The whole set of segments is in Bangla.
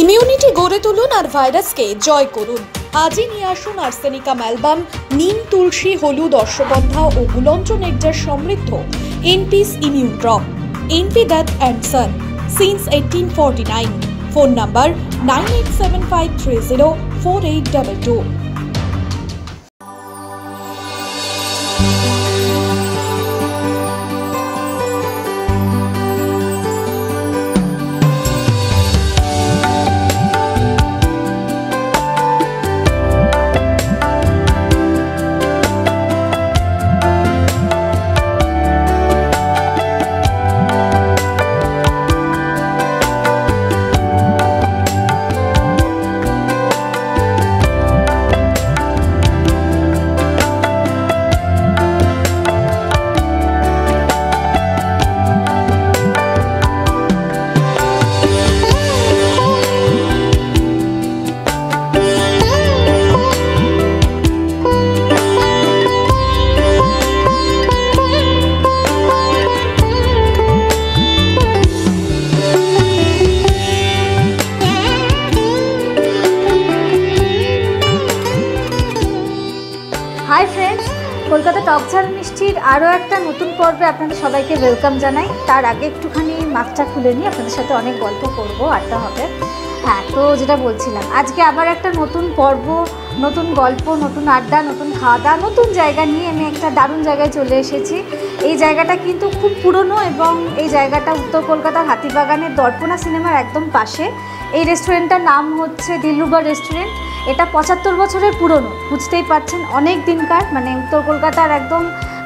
ইমিউনিটি গড়ে তুলুন আর ভাইরাসকে জয় করুন। আজই নিয়ে আসুন আর্সেনিকাম অ্যালবাম, নিম, তুলসী, হলুদ, অশ্বগন্ধা ও গুলঞ্চ নেকটার সমৃদ্ধ এনপিস ইমিউন ড্রপ। এনপি ডেথ and son since 1849। Phone number 9875304822। Hi friends, Kolkata टक झाल मिष्टिर आरो एकटा नतून पर्वे आपनादेर सबाइके वेलकाम जानाई। तार आगे एकटुखानी मास्कटा खुले निये आपनादेर साथे अनेक गल्प करब, आड्डा होबे। हाँ, तो जेटा बोलछिलाम आजके आबार एकटा नतून पर्व, नतून गल्प, नतून आड्डा, नतून खावा दावा, नतून जायगा निये आमि एकटा दारुण जायगाय चले एसेछि। एई जायगाटा किन्तु खूब पुरोनो एबं एई जायगाटा उत्तर कलकातार हातिबागानेर दर्पणा सिनेमार एकदम पाशे। एई रेस्टुरेंटटार नाम होच्छे दिलरुबा रेस्टुरेंट। এটা ৭৫ বছরের পুরনো, বুঝতেই পারছেন অনেক দিনকার, মানে উত্তর কলকাতার একদম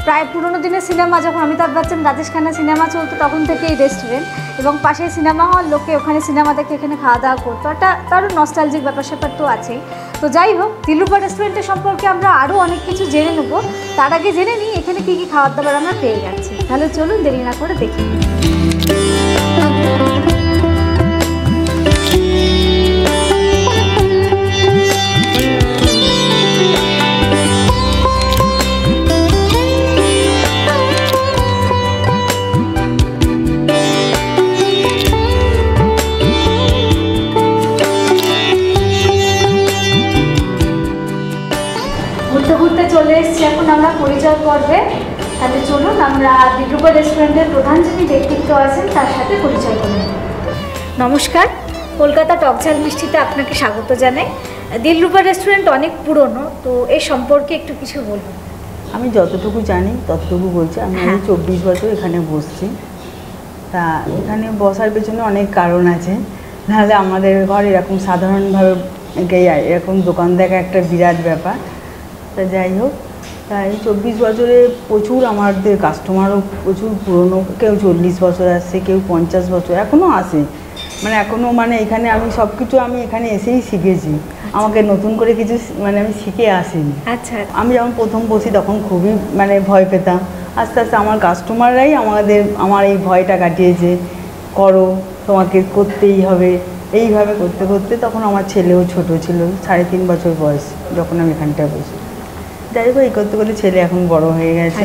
প্রায় পুরনো দিনের সিনেমা, যখন অমিতাভ বচ্চন, রাজেশ খান্না সিনেমা চলতো তখন থেকে এই রেস্টুরেন্ট, এবং পাশে সিনেমা হল, লোকে ওখানে সিনেমা দেখে এখানে খাওয়া দাওয়া করতো। এটা তারও নস্টালজিক ব্যাপার স্যাপার তো আছেই। তো যাই হোক, দিলরুবা রেস্টুরেন্টের সম্পর্কে আমরা আরও অনেক কিছু জেনে নেব। তার আগে জেনে নিই এখানে কী কী খাবার দাবার আমরা পেয়ে যাচ্ছি। তাহলে চলুন দেরি না করে দেখি। আমরা পরিচয় করবে, তাহলে চলুন আমরা দিলরুবা রেস্টুরেন্টের প্রধান যিনি ব্যক্তিত্ব আছেন তার সাথে পরিচয় করি। নমস্কার, কলকাতা টকঝাল মিষ্টিতে আপনাকে স্বাগত জানাই। দিলরুবা রেস্টুরেন্ট অনেক পুরনো, তো এই সম্পর্কে একটু কিছু বলুন। আমি যতটুকু জানি ততটুকু বলছি। আমি 24 বছর এখানে বসছি। তা এখানে বসার পেছনে অনেক কারণ আছে, নাহলে আমাদের ঘর এরকম সাধারণভাবে এরকম দোকান দেখা একটা বিরাট ব্যাপার। তা যাই হোক, তাই 24 বছরে প্রচুর আমাদের কাস্টমারও প্রচুর পুরনো, কেউ 40 বছর আসছে, কেউ 50 বছর এখনও আসে, মানে এখনও মানে এখানে আমি সব কিছু আমি এখানে এসেই শিখেছি, আমাকে নতুন করে কিছু মানে আমি শিখে আসিনি। আচ্ছা, আমি যখন প্রথম বসি তখন খুবই মানে ভয় পেতাম, আস্তে আস্তে আমার কাস্টমাররাই আমার এই ভয়টা কাটিয়েছে, করো, তোমাকে করতেই হবে, এইভাবে করতে করতে তখন আমার ছেলেও ছোট ছিল, 3.5 বছর বয়স যখন আমি এখানটায় বসি। যাই হোক, এই করতে করতে ছেলে এখন বড় হয়ে গেছে।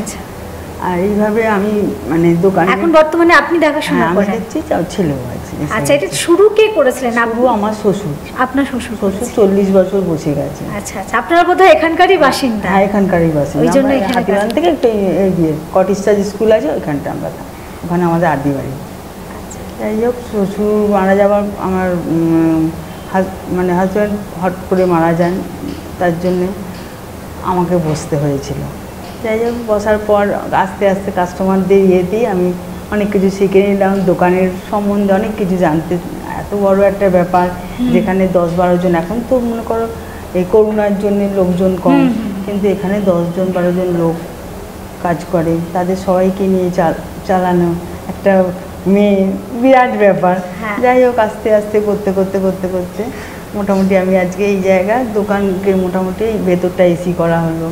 আর এইভাবে আমি মানে দোকান এখন বর্তমানে আপনি দেখাশোনা করছি, ছেলেও আছে। আচ্ছা, এটা শুরু কে করেছিলেন? আমার শ্বশুর। আপনার শ্বশুর? শ্বশুর 40 বছর বসে গেছে। আচ্ছা আচ্ছা, আপনারা বোধহয় এখানকারই বাসিন্দা? হ্যাঁ, এখানকারই বাসিন্দা। ওই জন্য এখান থেকে একটা কটেজটার স্কুল আছে, ওইখানটা আমরা, ওখানে আমাদের আদি বাড়ি। যাই হোক, শ্বশুর মারা যাওয়ার আমার মানে হাজব্যান্ড হট করে মারা যান, তার জন্যে আমাকে বসতে হয়েছিল। যাই হোক, বসার পর আস্তে আস্তে কাস্টমারদের ইয়েতেই আমি অনেক কিছু শিখে নিলাম, দোকানের সম্বন্ধে অনেক কিছু জানতে। এত বড় একটা ব্যাপার, যেখানে 10-12 জন, এখন তো মনে করো এই করোনার জন্য লোকজন কম, কিন্তু এখানে 10-12 জন লোক কাজ করে, তাদের সবাইকে নিয়ে চালানো একটা মেয়ে বিরাট ব্যাপার। যাই হোক, আস্তে আস্তে করতে করতে করতে করতে মোটামুটি আমি আজকে এই জায়গায় দোকানকে মোটামুটি ভেতরটা এসি করা হলো,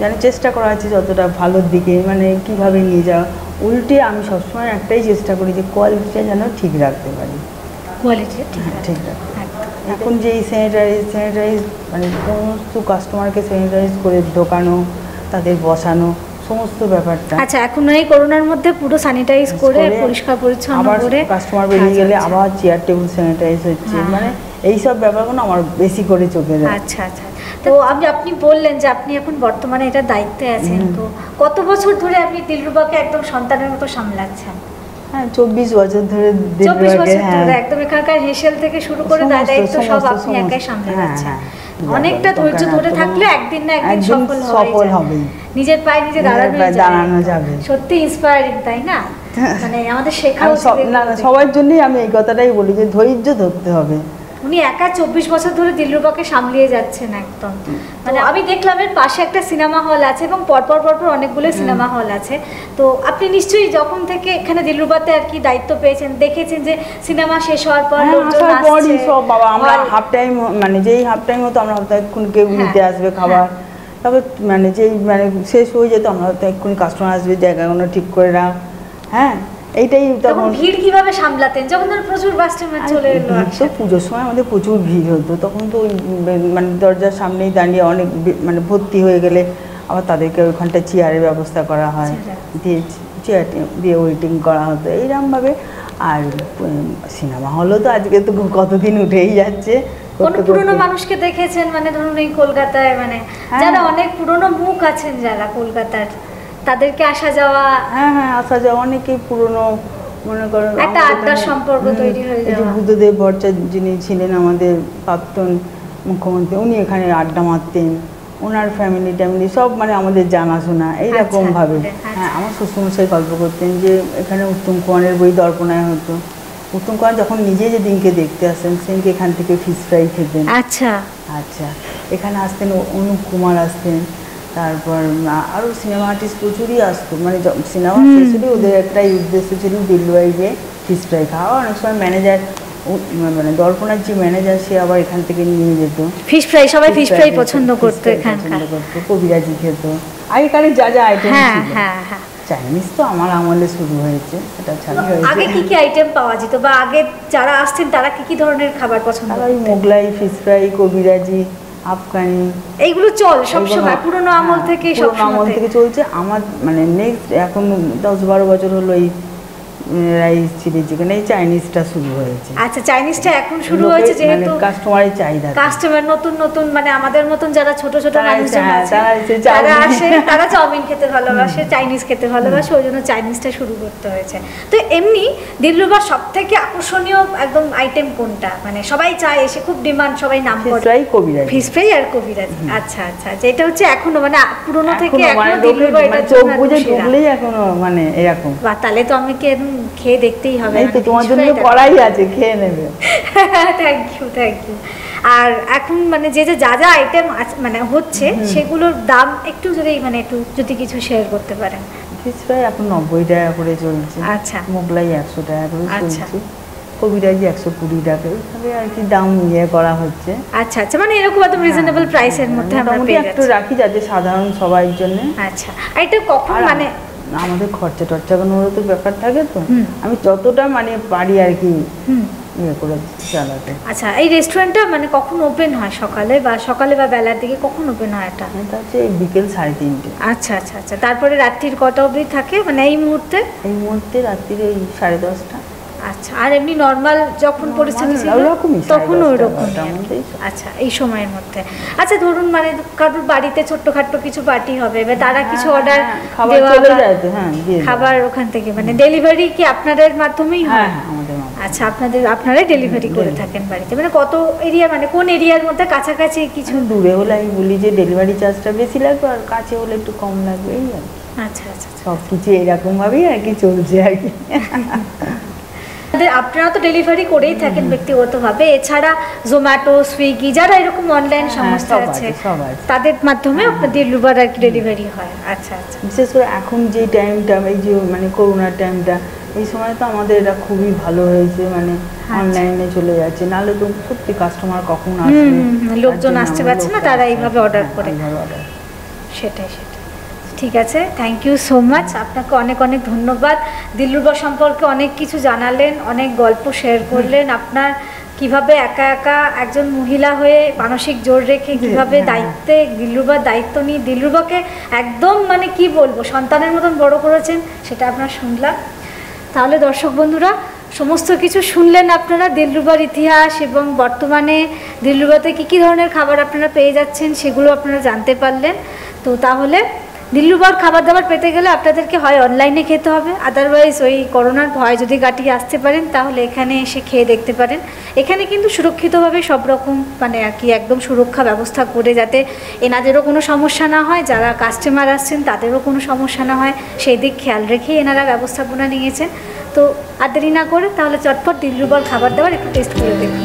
যেন চেষ্টা করা হচ্ছে যতটা ভালোর দিকে, মানে কিভাবে নিয়ে যাওয়া। উল্টে আমি সবসময় একটাই চেষ্টা করি যে কোয়ালিটিটা যেন ঠিক রাখতে পারি, কোয়ালিটিটা ঠিক রাখতে। এখন যে এই স্যানিটাইজ মানে সমস্ত কাস্টমারকে স্যানিটাইজ করে ঢোকানো, তাদের বসানো, সমস্ত ব্যাপারটা। আচ্ছা এখন এই করোনার মধ্যে পুরো স্যানিটাইজ করে পরিষ্কার পরিচ্ছন্ন করে কাস্টমার বেরিয়ে গেলে আবার চেয়ার টেবিল স্যানিটাইজ হচ্ছে, মানে এই সব ব্যাপারগুলো আমার বেশি করে চোখে যায়। আচ্ছা আচ্ছা, তো আপনি আপনি বললেন যে আপনি এখন বর্তমানে এটা দায়িত্বে আছেন, তো কত বছর ধরে আপনি দিলরুবাকে একদম সন্তানের মতো সামলাচ্ছেন? হ্যাঁ 24 বছর ধরে। 24 বছর ধরে একদম এখানকার হেসেল থেকে শুরু করে দায়িত্ব সব আপনি একাই সামলে যাচ্ছেন। অনেকটা ধৈর্য ধরে থাকলে একদিন না একদিন সফল হবে, নিজের পায়ে নিজে দাঁড়ানো যাবে। সত্যি ইন্সপায়ারিং, তাই না? মানে আমাদের শেখা সবার জন্যই আমি এই কথাটাই বলি যে ধৈর্য ধরতে হবে। উনি একা 24 বছর ধরে দিলরুবাকে সামলিয়ে যাচ্ছেন একদম। মানে আমি দেখলাম এর পাশে একটা সিনেমা হল আছে এবং পরপর পরপর অনেকগুলো সিনেমা হল আছে, তো আপনি নিশ্চয়ই যখন থেকে এখানে দিলরুবাতে আর কি দায়িত্ব পেয়েছেন দেখেছেন যে সিনেমা শেষ হওয়ার পর লোকজন আসছে, সব বাবা আমরা হাফ টাইম, মানে যেই হাফ টাইম হতো আমরা হয়তো এখন কেউ নিতে আসবে খাবার, তবে মানে যেই মানে শেষ হয়ে যেত আমরা হয়তো এখন কাস্টমার আসবে জায়গাগুলো ঠিক করে রাখ। হ্যাঁ এইটাই তখন ভিড় কিভাবে সামলাতেন যখন ধর প্রচুর কাস্টমার চলে এলো? আচ্ছা পুজোর সময় আমাদের প্রচুর ভিড় হতো, তখন তো মানে দরজার সামনেই দাঁড়িয়ে অনেক মানে ভর্তি হয়ে গেলে আবার তাদেরকে ওইখানটা চেয়ারের ব্যবস্থা করা হয়, দিয়ে চেয়ার দিয়ে ওয়েটিং করা হতো এইরকমভাবে। আর সিনেমা হলও তো আজকে তো কতদিন উঠেই যাচ্ছে। কোন পুরনো মানুষকে দেখেছেন, মানে ধরুন এই কলকাতায় মানে যারা অনেক পুরনো মুখ আছেন যারা কলকাতার, তাদেরকে আসা যাওয়া? হ্যাঁ হ্যাঁ আসা যাওয়া, অনেকেই পুরনো মনে করেন একটা আড্ডার সম্পর্ক তৈরি হয়ে যায়। বুদ্ধদেব ভট্টাচার্য যিনি ছিলেন আমাদের প্রাক্তন মুখ্যমন্ত্রী, উনি এখানে আড্ডা মারতেন, ওনার ফ্যামিলি ট্যামিলি সব মানে আমাদের জানাশোনা এইরকমভাবে। হ্যাঁ আমার শ্বশুরমশাই গল্প করতেন যে এখানে উত্তম কুমারের বই দর্পণায় হতো, উত্তম কুমার যখন নিজে যেদিনকে দেখতে আসতেন সেদিনকে এখান থেকে ফিশ ফ্রাই খেতেন। আচ্ছা আচ্ছা, এখানে আসতেন অনুপ কুমার আসতেন, তারপর আরও সিনেমা আর্টিস্ট প্রচুরই আসতো, মানে সিনেমা প্রচুরই ওদের একটাই উদ্দেশ্য ছিল দিলরুবাই যে ফিশ ফ্রাই খাওয়া। অনেক সময় ম্যানেজার মানে দর্পণার যে ম্যানেজার সে আবার এখান থেকে নিয়ে যেত ফিশ ফ্রাই, সবাই ফিশ ফ্রাই পছন্দ করতো, কবিরাজি খেত, আগেকার যা যা আইটেম। হ্যাঁ হ্যাঁ চাইনিজ তো আমার আমলে শুরু হয়েছে, সেটা ছাড়া আগে কি কি আইটেম পাওয়া যেত বা আগে যারা আসতেন তারা কি কি ধরনের খাবার পছন্দ করতেন? মোগলাই, ফিশ ফ্রাই, কবিরাজি, আফগানি, এইগুলো চল সবসময় পুরোনো আমল থেকে চলছে। আমার মানে নেক্সট এখন 10-12 বছর হলো এই রাইস চিলি চিকেন এই চাইনিজটা শুরু হয়েছে। আচ্ছা চাইনিজটা এখন শুরু হয়েছে যেহেতু কাস্টমারের চাহিদা, কাস্টমার নতুন নতুন মানে আমাদের মতন যারা ছোট ছোট মানুষজন আছে তারা আসে, তারা চাউমিন খেতে ভালোবাসে, চাইনিজ খেতে ভালোবাসে, ওই জন্য চাইনিজটা শুরু করতে হয়েছে। তো এমনি দিলরুবার সব থেকে আকর্ষণীয় একদম আইটেম কোনটা, মানে সবাই চায় এসে খুব ডিমান্ড, সবাই নাম করে? ফিশ ফ্রাই আর কবিরাজি। আচ্ছা আচ্ছা, যেটা হচ্ছে এখনো মানে পুরোনো থেকে এখনো দিলরুবা এটা চোখ বুঝে ঢুকলেই এখনো মানে এরকম। বা তাহলে তো আমি কি খেয়ে দেখতেই হবে, এই তো তোমার জন্য করাই আছে, খেয়ে নেবে। Thank you thank you. আর এখন মানে যে যে যা যা আইটেম মানে হচ্ছে সেগুলোর দাম একটু যদি মানে একটু যদি কিছু শেয়ার করতে পারেন। ফিশ ফ্রাই এখন 90 টাকা করে চলছে। আচ্ছা মোগলাই 100 টাকা করে চলছে, কবিরাজি 120 টাকা এইভাবে আর কি দাম নিয়ে করা হচ্ছে। আচ্ছা আচ্ছা, মানে এরকম একদম রিজনেবল প্রাইসের মধ্যে আমরা একটু রাখি যাতে সাধারণ সবার জন্য। আচ্ছা আর এটা কখন মানে আমাদের খরচা টর্চাগুলোরও তো ব্যাপার থাকে, তো আমি যতটা মানে পারি আর কি ইয়ে করে চালাতে। আচ্ছা এই রেস্টুরেন্টটা মানে কখন ওপেন হয়, সকালে বা বেলার দিকে কখন ওপেন হয়? এটা হচ্ছে বিকেল 3:30। আচ্ছা আচ্ছা আচ্ছা, তারপরে রাত্রির কটা অবধি থাকে, মানে এই মুহূর্তে? এই মুহূর্তে রাত্রির 10:30। আচ্ছা আর এমনি নর্মাল যখন পরিস্থিতি ছিল তখন ওইরকম? আচ্ছা এই সময়ের মধ্যে। আচ্ছা ধরুন মানে কারোর বাড়িতে ছোট্টখাট্ট কিছু পার্টি হবে, এবার তারা কিছু অর্ডার খাবার ওখান থেকে মানে ডেলিভারি কি আপনাদের মাধ্যমেই হয়? আচ্ছা আপনাদের আপনারাই ডেলিভারি করে থাকেন বাড়িতে, মানে কত এরিয়া মানে কোন এরিয়ার মধ্যে? কাছাকাছি কিছু দূরে হলে আমি বলি যে ডেলিভারি চার্জটা বেশি লাগবে, আর কাছে হলে একটু কম লাগবে এই আর। আচ্ছা আচ্ছা সব কিছু এরকমভাবেই আর কি চলছে আর কি। আপনারা তো ডেলিভারি করেই থাকেন ব্যক্তিগতভাবে, এছাড়া জোম্যাটো, সুইগি যারা এরকম অনলাইন সংস্থা আছে তাদের মাধ্যমে দিলরুবার আর কি ডেলিভারি হয়? আচ্ছা আচ্ছা, বিশেষ করে এখন যে টাইমটা এই যে মানে করোনার টাইমটা, এই সময় তো আমাদের এটা খুবই ভালো হয়েছে, মানে অনলাইনে চলে যাচ্ছে, নাহলে তো সত্যি কাস্টমার কখন আসবে, লোকজন আসতে পারছে না, তারা এইভাবে অর্ডার করে। সেটাই সেটাই, ঠিক আছে থ্যাংক ইউ সো মাচ, আপনাকে অনেক অনেক ধন্যবাদ। দিলরুবা সম্পর্কে অনেক কিছু জানালেন, অনেক গল্প শেয়ার করলেন, আপনার কিভাবে একা একা একজন মহিলা হয়ে মানসিক জোর রেখে কিভাবে দায়িত্বে দিলরুবার দায়িত্ব নিয়ে দিলরুবাকে একদম মানে কি বলবো সন্তানের মতন বড় করেছেন সেটা আপনারা শুনলাম। তাহলে দর্শক বন্ধুরা সমস্ত কিছু শুনলেন আপনারা দিলরুবার ইতিহাস এবং বর্তমানে দিলরুবাতে কী ধরনের খাবার আপনারা পেয়ে যাচ্ছেন সেগুলো আপনারা জানতে পারলেন। তো তাহলে দিলরুবার খাবার দাবার পেতে গেলে আপনাদেরকে হয় অনলাইনে খেতে হবে, আদারওয়াইজ ওই করোনার ভয় যদি কাটিয়ে আসতে পারেন তাহলে এখানে এসে খেয়ে দেখতে পারেন। এখানে কিন্তু সুরক্ষিতভাবে সব রকম মানে আর কি একদম সুরক্ষা ব্যবস্থা করে যাতে এনাদেরও কোনো সমস্যা না হয়, যারা কাস্টমার আসছেন তাদেরও কোনো সমস্যা না হয় সেই দিক খেয়াল রেখেই এনারা ব্যবস্থাপনা নিয়েছেন। তো আর দেরি না করে তাহলে চটপট দিলরুবার খাবার দাবার একটু টেস্ট করে দেখুন।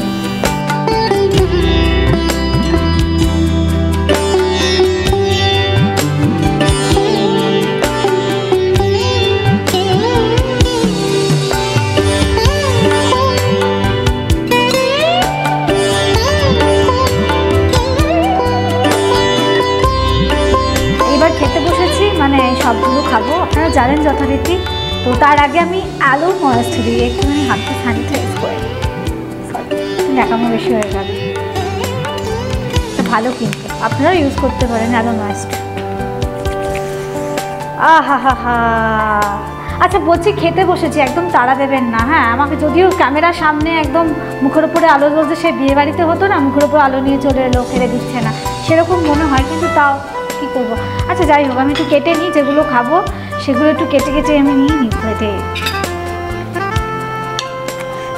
সবগুলো খাবো আপনারা জানেন যথারীতি। তো তার আগে আমি আলু ময়স দিয়ে একটুখানি হাতটা সানিটা ইউজ করে ঢাকামো বেশি হয়ে যাবে ভালো, কিন্তু আপনারা ইউজ করতে পারেন আলু ময়স। আহা হা হা। আচ্ছা বলছি খেতে বসেছি একদম তাড়া দেবেন না, হ্যাঁ আমাকে যদিও ক্যামেরার সামনে একদম মুখের উপরে আলো বলতে সে বিয়ে বাড়িতে হতো না মুখের উপরে আলো নিয়ে চলে এলো ফেলে দিচ্ছে না সেরকম মনে হয়, কিন্তু তাও কী করবো। আচ্ছা যাই হোক আমি একটু কেটে নিই, যেগুলো খাবো সেগুলো একটু কেটে কেটে আমি নিয়ে নিই খেতে।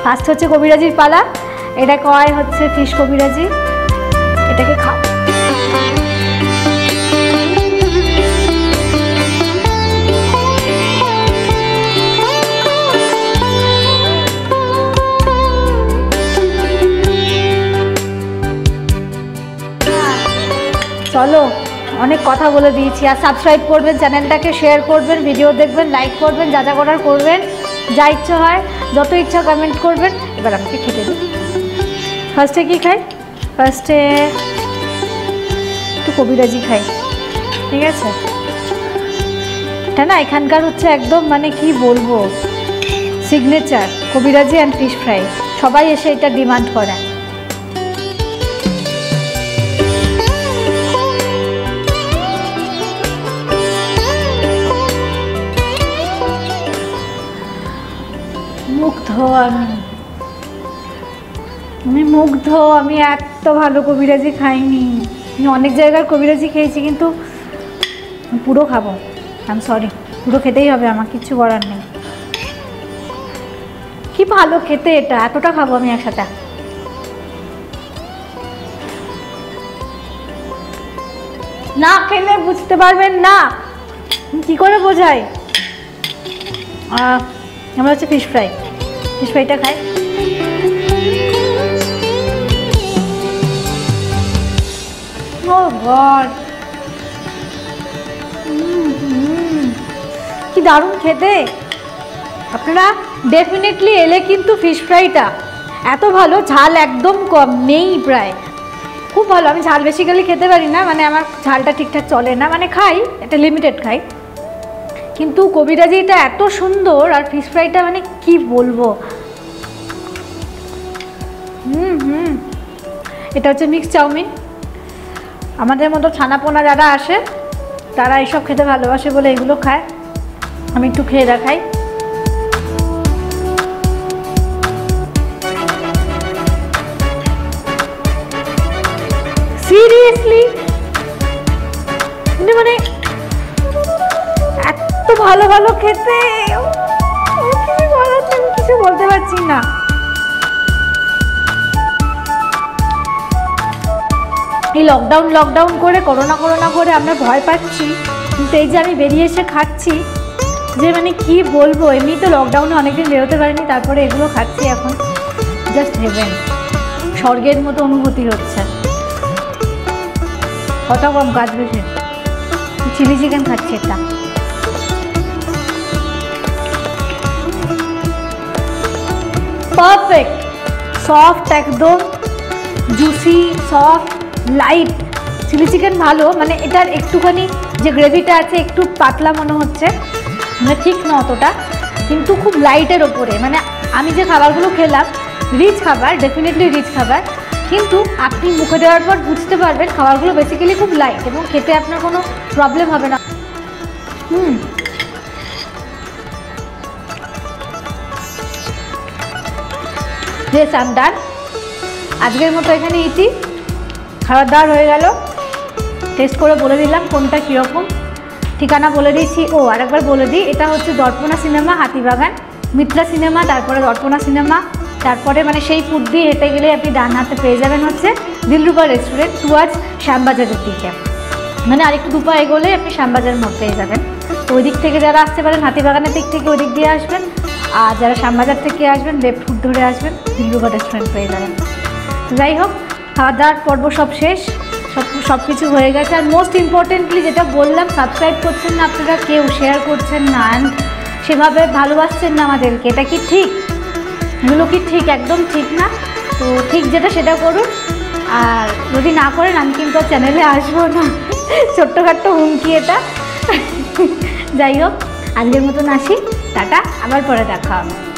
ফার্স্ট হচ্ছে কবিরাজির পালা, এটা কয় হচ্ছে ফিশ কবিরাজি, এটাকে খাও। চলো অনেক কথা বলে দিয়েছি, আর সাবস্ক্রাইব করবেন চ্যানেলটাকে, শেয়ার করবেন, ভিডিও দেখবেন, লাইক করবেন, যা যা করার করবেন, যা ইচ্ছা হয় যত ইচ্ছা কমেন্ট করবেন। এবার আমাকে খেতে দিন। ফার্স্টে কী খাই? ফার্স্টে একটু কবিরাজি খাই, ঠিক আছে? এটা না এখানকার হচ্ছে একদম মানে কি বলবো সিগনেচার কবিরাজি অ্যান্ড ফিশ ফ্রাই, সবাই এসে এটা ডিমান্ড করে। আমি মুগ্ধ, আমি এত ভালো কবিরাজি খাইনি, আমি অনেক জায়গার কবিরাজি খেয়েছি কিন্তু পুরো খাবো। আই এম সরি, পুরো খেতেই হবে আমার, কিছু করার নেই। কি ভালো খেতে, এটা এতটা খাবো আমি একসাথে। না খেলে বুঝতে পারবেন না কি করে বোঝাই। আমরা হচ্ছে ফিশ ফ্রাই, ফিশ ফ্রাইটা খাই। ও গড, কি দারুণ খেতে। আপনারা ডেফিনেটলি এলে কিন্তু ফিশ ফ্রাইটা এত ভালো, ঝাল একদম কম নেই প্রায়, খুব ভালো। আমি ঝাল বেসিক্যালি খেতে পারি না, মানে আমার ঝালটা ঠিকঠাক চলে না, মানে খাই এটা লিমিটেড খাই, কিন্তু কবিরাজিটা এত সুন্দর আর ফিশ ফ্রাইটা মানে কি বলবো। এটা হচ্ছে মিক্স চাউমিন, আমাদের মতো ছানাপোনা যারা আসে তারা এইসব খেতে ভালোবাসে বলে এগুলো খায়। আমি একটু খেয়ে দেখাই। সিরিয়াসলি মানে ভালো ভালো খেতে কিছু বলতে পারছি না। এই লকডাউন করে করোনা করে আমরা ভয় পাচ্ছি, কিন্তু এই যে আমি বেরিয়ে এসে খাচ্ছি যে মানে কি বলবো। এমনি তো লকডাউনে অনেকদিন বেরোতে পারিনি, তারপরে এগুলো খাচ্ছি এখন, জাস্ট হেভেন, স্বর্গের মতো অনুভূতি হচ্ছে। কত কম গাছ বেশি চিলি চিকেন খাচ্ছি এটা। परफेक्ट सफ्ट एकदम juicy soft light chilli chicken भलो मैं यार एकटूखानी जो ग्रेविटा आटू पतला मन हे ठीक ना अतटा क्योंकि खूब लाइटर ओपरे मैं जो खबरगुलो खेल रिच खबर, डेफिनेटली रिच खबर किन्तु आपनी मुखे देवार पर बुझते पारबेन खाबारगुलो बेसिकली खूब लाइट एबं खेते आपनार कोनो प्रॉब्लेम होबे ना। Yes, I'm done। आजकेर मतो एखाने इति खावा दावा हये गेलो। टेस्ट करे बोले दिलाम कोनटा कि रकम, ठिकाना बोले दियेछि। ओ आरेकबार बोले दिई, एटा होच्छे दर्पणा सिनेमा हातिबागान, मित्रा सिनेमा, तारपरे दर्पणा सिनेमा, तारपरे माने सेई फुट दिये हेঁটে गेले आपनि डान हाते पेये जाबेन होच्छे दिलरुबा रेस्टुरेंट टुয়ার্ডস শ্যামবাজারের দিকে, माने आरेकटु दुपা एगोले आपनि শ্যামবাজার मोड़ पेये जाबेन। ओई दिक थेके जारा आसते पारेन हातिबागाনের दिक थेके ओई दिक दिये आसबेन, और जरा श्यामबाजार थेके आसबेन देवपुर धरे आसबेन दिलरुबा रेस्टुरेंट पेये जाबेन। যাই হোক খাওয়া দাওয়ার পর্ব সব শেষ, सब किछु হয়ে গেছে। আর মোস্ট ইম্পর্টেন্টলি যেটা বললাম, সাবস্ক্রাইব করছেন না আপনারা, কেউ শেয়ার করছেন না, সেভাবে ভালোবাসছেন না আমাদেরকে, এটা কি ঠিক? এগুলো কি ঠিক? একদম ঠিক না। তো ঠিক যেটা সেটা করুন, আর যদি না করেন আমি কিন্তু চ্যানেলে আসবো না, ছোট্টখাট্ট হুমকি এটা। যাই হোক আজকের মতন আসি, টাটা, আবার পরে দেখা হবে।